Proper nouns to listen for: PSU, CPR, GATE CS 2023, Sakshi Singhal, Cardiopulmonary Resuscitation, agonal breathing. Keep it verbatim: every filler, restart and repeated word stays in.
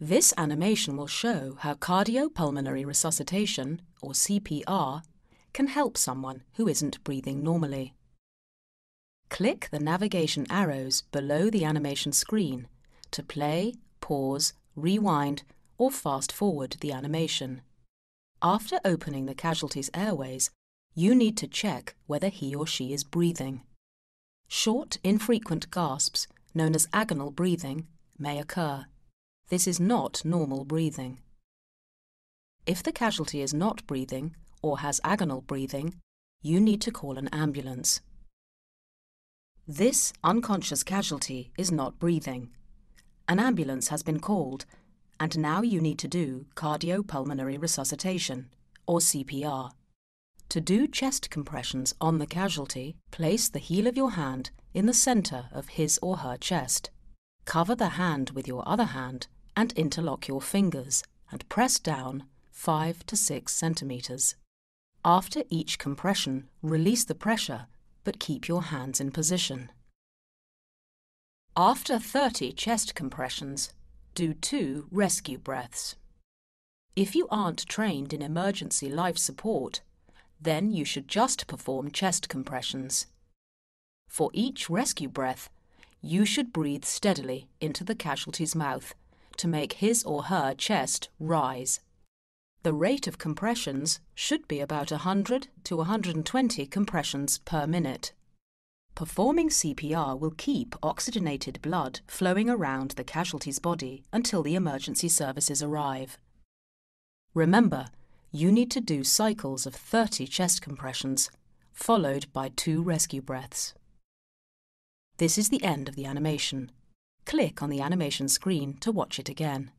This animation will show how cardiopulmonary resuscitation, or C P R, can help someone who isn't breathing normally. Click the navigation arrows below the animation screen to play, pause, rewind, or fast forward the animation. After opening the casualty's airways, you need to check whether he or she is breathing. Short, infrequent gasps, known as agonal breathing, may occur. This is not normal breathing. If the casualty is not breathing or has agonal breathing, you need to call an ambulance. This unconscious casualty is not breathing. An ambulance has been called, and now you need to do cardiopulmonary resuscitation, or C P R. To do chest compressions on the casualty, place the heel of your hand in the centre of his or her chest. Cover the hand with your other hand and interlock your fingers and press down five to six centimetres. After each compression, release the pressure but keep your hands in position. After thirty chest compressions, do two rescue breaths. If you aren't trained in emergency life support, then you should just perform chest compressions. For each rescue breath, you should breathe steadily into the casualty's mouth to make his or her chest rise. The rate of compressions should be about one hundred to one hundred twenty compressions per minute. Performing C P R will keep oxygenated blood flowing around the casualty's body until the emergency services arrive. Remember, you need to do cycles of thirty chest compressions, followed by two rescue breaths. This is the end of the animation. Click on the animation screen to watch it again.